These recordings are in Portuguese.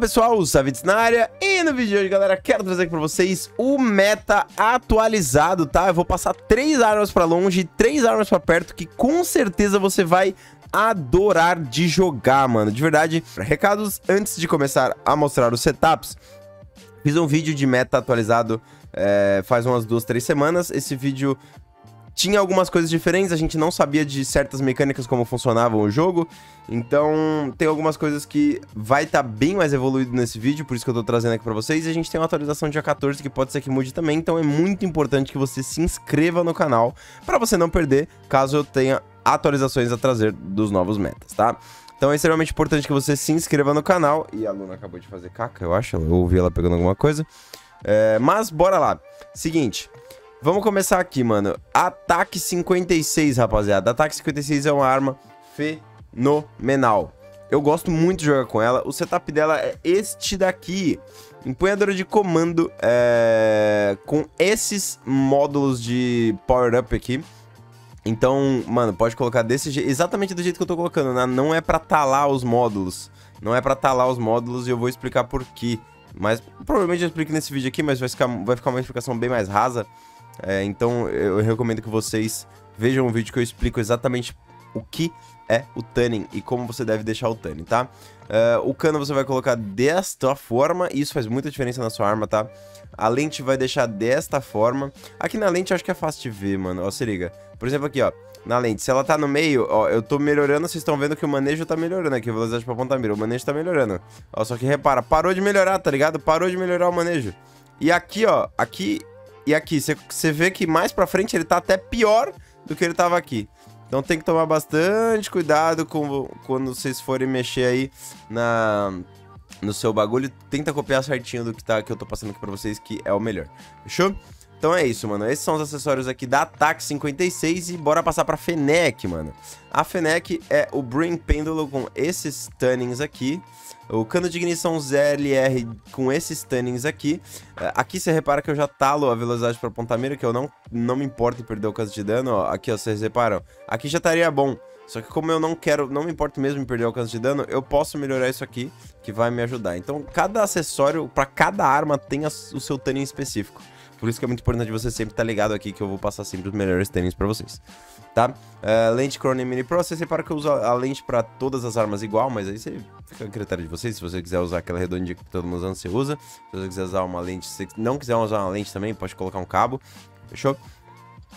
pessoal, o Savytzz na área, e no vídeo de hoje, galera, quero trazer aqui pra vocês o meta atualizado, tá? Eu vou passar 3 armas pra longe e 3 armas pra perto, que com certeza você vai adorar de jogar, mano, de verdade. Recados, antes de começar a mostrar os setups, fiz um vídeo de meta atualizado faz umas 2, 3 semanas, esse vídeo tinha algumas coisas diferentes, a gente não sabia de certas mecânicas como funcionavam o jogo, então tem algumas coisas que vai estar bem mais evoluído nesse vídeo, por isso que eu tô trazendo aqui pra vocês, e a gente tem uma atualização dia 14 que pode ser que mude também, então é muito importante que você se inscreva no canal pra você não perder, caso eu tenha atualizações a trazer dos novos metas, tá? Então é extremamente importante que você se inscreva no canal, e a Luna acabou de fazer caca, eu acho, eu ouvi ela pegando alguma coisa, mas bora lá, seguinte... Vamos começar aqui, mano. TAQ 56, rapaziada. A TAQ 56 é uma arma fenomenal. Eu gosto muito de jogar com ela. O setup dela é este daqui. Empunhadora de comando com esses módulos de power-up aqui. Então, mano, pode colocar desse jeito, exatamente do jeito que eu tô colocando, né? Não é pra talar os módulos. Não é pra talar os módulos e eu vou explicar por quê. Mas provavelmente eu explico nesse vídeo aqui, mas vai ficar uma explicação bem mais rasa. Então eu recomendo que vocês vejam um vídeo que eu explico exatamente o que é o tanning e como você deve deixar o tanning, tá? O cano você vai colocar desta forma, e isso faz muita diferença na sua arma, tá? A lente vai deixar desta forma. Aqui na lente eu acho que é fácil de ver, mano, ó, se liga. Por exemplo aqui, ó, na lente, se ela tá no meio, ó, eu tô melhorando, vocês estão vendo que o manejo tá melhorando aqui, a velocidade pra ponta mira, o manejo tá melhorando. Ó, só que repara, parou de melhorar, tá ligado? Parou de melhorar o manejo. E aqui, ó, aqui... E aqui, você vê que mais pra frente ele tá até pior do que ele tava aqui. Então tem que tomar bastante cuidado quando vocês forem mexer aí no seu bagulho. Tenta copiar certinho do que eu tô passando aqui pra vocês, que é o melhor. Fechou? Então é isso, mano. Esses são os acessórios aqui da TAQ 56 e bora passar pra FENEC, mano. A FENEC é o Brain Pendulum com esses tannings aqui. O cano de ignição ZLR com esses tannings aqui. Aqui você repara que eu já talo a velocidade pra ponta-mira, que eu não me importo em perder o alcance de dano. Ó, aqui, ó, vocês reparam. Aqui já estaria bom. Só que como eu não quero, não me importo mesmo em perder o alcance de dano, eu posso melhorar isso aqui, que vai me ajudar. Então cada acessório, pra cada arma, tem o seu tanning específico. Por isso que é muito importante você sempre estar ligado aqui, que eu vou passar sempre os melhores tênis pra vocês, tá? Lente Cronen Mini Pro, você separa que eu uso a lente pra todas as armas igual, mas aí você fica a critério de vocês. Se você quiser usar aquela redondinha que todo mundo usando, você usa. Se você quiser usar uma lente, se não quiser usar uma lente também, pode colocar um cabo, fechou?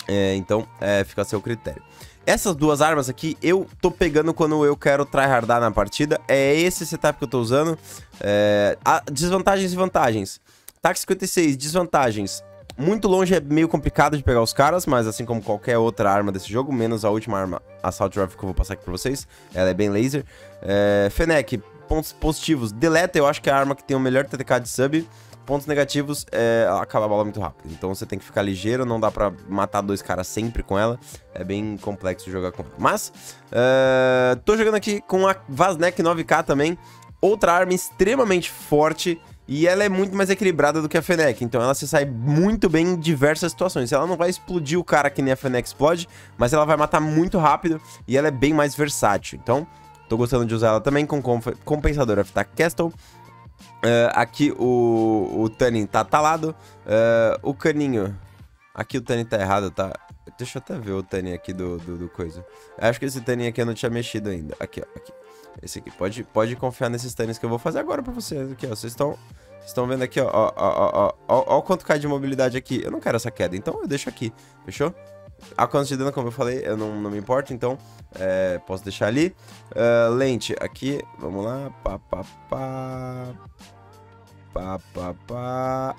Então, fica a seu critério. Essas 2 armas aqui eu tô pegando quando eu quero tryhardar na partida. É esse setup que eu tô usando. Desvantagens e vantagens. TAQ 56, desvantagens. Muito longe é meio complicado de pegar os caras, mas assim como qualquer outra arma desse jogo, menos a última arma, a Assault Rifle, que eu vou passar aqui pra vocês, ela é bem laser. FENEC, pontos positivos, deleta, eu acho que é a arma que tem o melhor TTK de sub. Pontos negativos, acaba a bola muito rápido, então você tem que ficar ligeiro, não dá pra matar 2 caras sempre com ela, é bem complexo jogar com ela. Mas, tô jogando aqui com a Vaznec 9K também, outra arma extremamente forte. E ela é muito mais equilibrada do que a FENEC, então ela se sai muito bem em diversas situações. Ela não vai explodir o cara que nem a FENEC explode, mas ela vai matar muito rápido e ela é bem mais versátil. Então, tô gostando de usar ela também com compensador F-Tac. Aqui o tanning tá talado, o caninho... Aqui o tanning tá errado, tá? Deixa eu até ver o tanning aqui do coisa. Acho que esse tanning aqui eu não tinha mexido ainda. Aqui, ó, aqui. Esse aqui, pode confiar nesses tannings que eu vou fazer agora pra vocês. Aqui, ó, vocês estão vendo aqui, ó, ó quanto cai de mobilidade aqui. Eu não quero essa queda, então eu deixo aqui, fechou? Alcance de dano, como eu falei, eu não me importo, então posso deixar ali. Lente, aqui, vamos lá,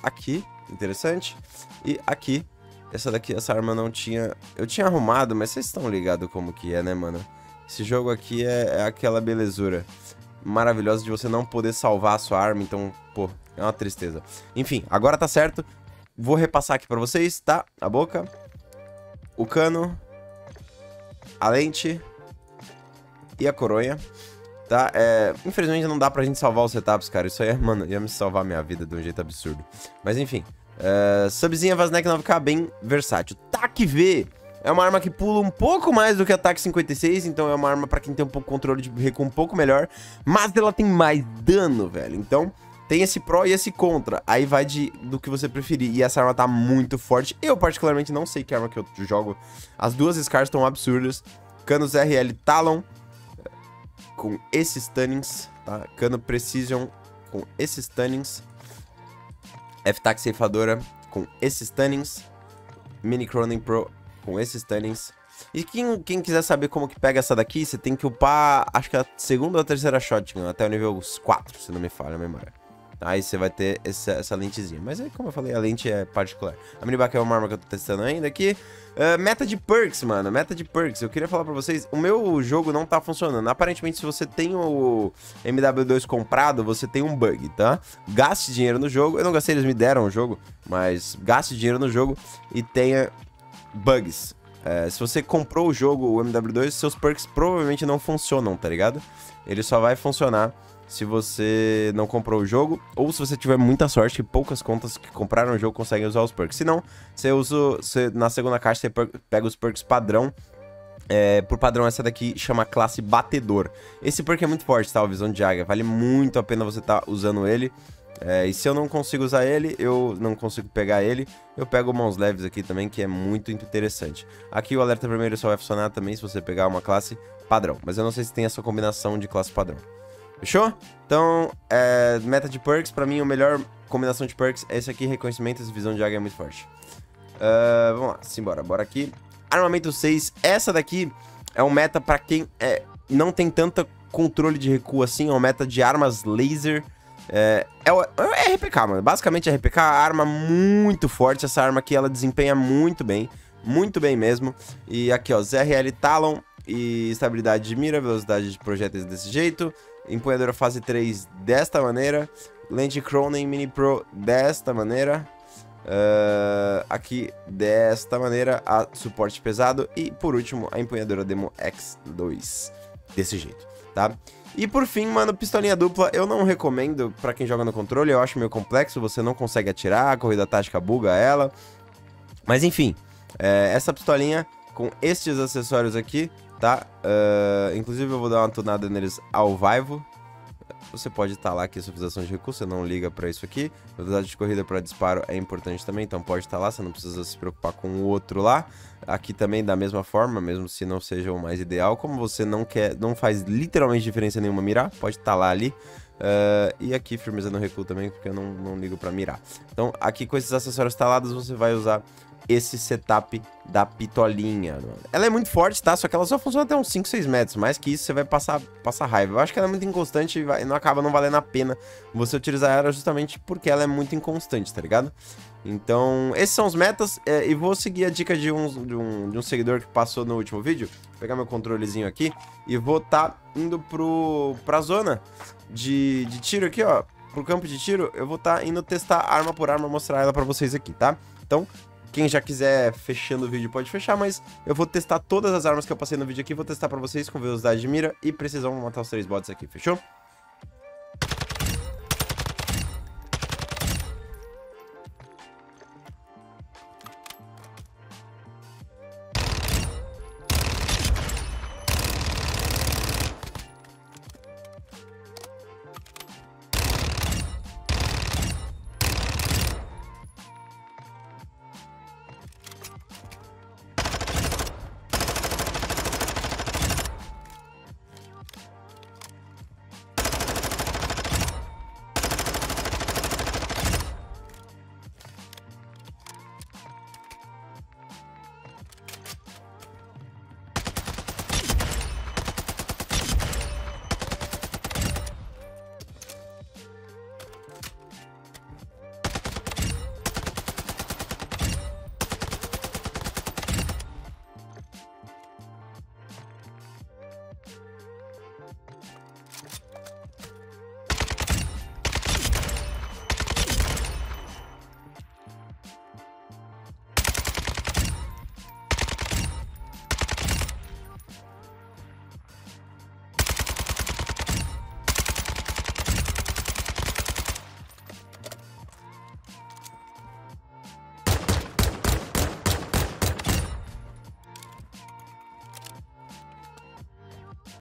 aqui, interessante. E aqui, essa daqui, essa arma não tinha... Eu tinha arrumado, mas vocês estão ligados como que é, né, mano? Esse jogo aqui é aquela belezura maravilhosa de você não poder salvar a sua arma, então, pô, é uma tristeza. Enfim, agora tá certo. Vou repassar aqui pra vocês, tá? A boca, o cano, a lente e a coronha, tá? Infelizmente não dá pra gente salvar os setups, cara. Isso aí, mano, ia me salvar a minha vida de um jeito absurdo. Mas enfim, subzinha Vaznec 9K bem versátil. TAQ V! É uma arma que pula um pouco mais do que a TAQ 56, então é uma arma pra quem tem um pouco controle de recuo um pouco melhor, mas ela tem mais dano, velho. Então tem esse pró e esse contra, aí vai do que você preferir. E essa arma tá muito forte. Eu particularmente não sei que arma que eu jogo. As duas SCARs estão absurdas. Cano ZRL Talon com esses stunnings, tá? Cano Precision com esses stunnings. F-Tac ceifadora com esses stunnings. Mini Cronen Pro com esses stunnings. E quem quiser saber como que pega essa daqui, você tem que upar, acho que a segunda ou a terceira shotgun, até o nível 4, se não me falha a memória. Aí você vai ter essa lentezinha. Mas aí, como eu falei, a lente é particular. A minibac é uma arma que eu tô testando ainda aqui. Meta de perks, mano. Meta de perks. Eu queria falar pra vocês. O meu jogo não tá funcionando. Aparentemente, se você tem o MW2 comprado, você tem um bug, tá? Gaste dinheiro no jogo. Eu não gastei, eles me deram o jogo. Mas gaste dinheiro no jogo e tenha bugs. Se você comprou o jogo, o MW2, seus perks provavelmente não funcionam, tá ligado? Ele só vai funcionar se você não comprou o jogo, ou se você tiver muita sorte, que poucas contas que compraram o jogo conseguem usar os perks. Se não, na segunda caixa você pega os perks padrão. Por padrão, essa daqui chama classe batedor. Esse perk é muito forte, tá? O visão de águia. Vale muito a pena você estar usando ele. E se eu não consigo usar ele, eu não consigo pegar ele. Eu pego mãos leves aqui também, que é muito interessante. Aqui o alerta vermelho só vai funcionar também se você pegar uma classe padrão. Mas eu não sei se tem essa combinação de classe padrão. Fechou? Então, meta de perks, pra mim, a melhor combinação de perks é esse aqui, reconhecimento, essa visão de águia é muito forte. Vamos lá, simbora, bora aqui. Armamento 6, essa daqui é um meta pra quem não tem tanto controle de recuo assim, é um meta de armas laser. É RPK, mano, basicamente RPK, arma muito forte, essa arma aqui ela desempenha muito bem mesmo. E aqui, ó, ZRL Talon e estabilidade de mira, velocidade de projéteis desse jeito. Empunhadora fase 3 desta maneira. Lente Cronen Mini Pro desta maneira. Aqui desta maneira. A suporte pesado. E por último a empunhadora Demo X2. Desse jeito, tá? E por fim, mano, pistolinha dupla eu não recomendo pra quem joga no controle. Eu acho meio complexo, você não consegue atirar. A corrida tática buga ela. Mas enfim, essa pistolinha com estes acessórios aqui, tá? Inclusive eu vou dar uma tunada neles ao vivo. Você pode talar aqui a substituição de recurso, você não liga pra isso aqui. Velocidade de corrida para disparo é importante também, então pode talar, você não precisa se preocupar com o outro lá. Aqui também da mesma forma, mesmo se não seja o mais ideal. Como você não faz literalmente diferença nenhuma mirar, pode talar ali. E aqui firmeza no recuo também, porque eu não ligo pra mirar. Então aqui com esses acessórios talados você vai usar esse setup da pitolinha, mano. Ela é muito forte, tá? Só que ela só funciona até uns 5, 6 metros. Mais que isso, você vai passar raiva. Eu acho que ela é muito inconstante e não acaba não valendo a pena você utilizar ela justamente porque ela é muito inconstante, tá ligado? Então, esses são os metas. E vou seguir a dica de um seguidor que passou no último vídeo. Vou pegar meu controlezinho aqui e vou tá indo pra zona de tiro aqui, ó. Pro campo de tiro, eu vou tá indo testar arma por arma, mostrar ela pra vocês aqui, tá? Então, quem já quiser fechando o vídeo pode fechar, mas eu vou testar todas as armas que eu passei no vídeo aqui. Vou testar pra vocês com velocidade de mira e precisão, matar os 3 bots aqui, fechou?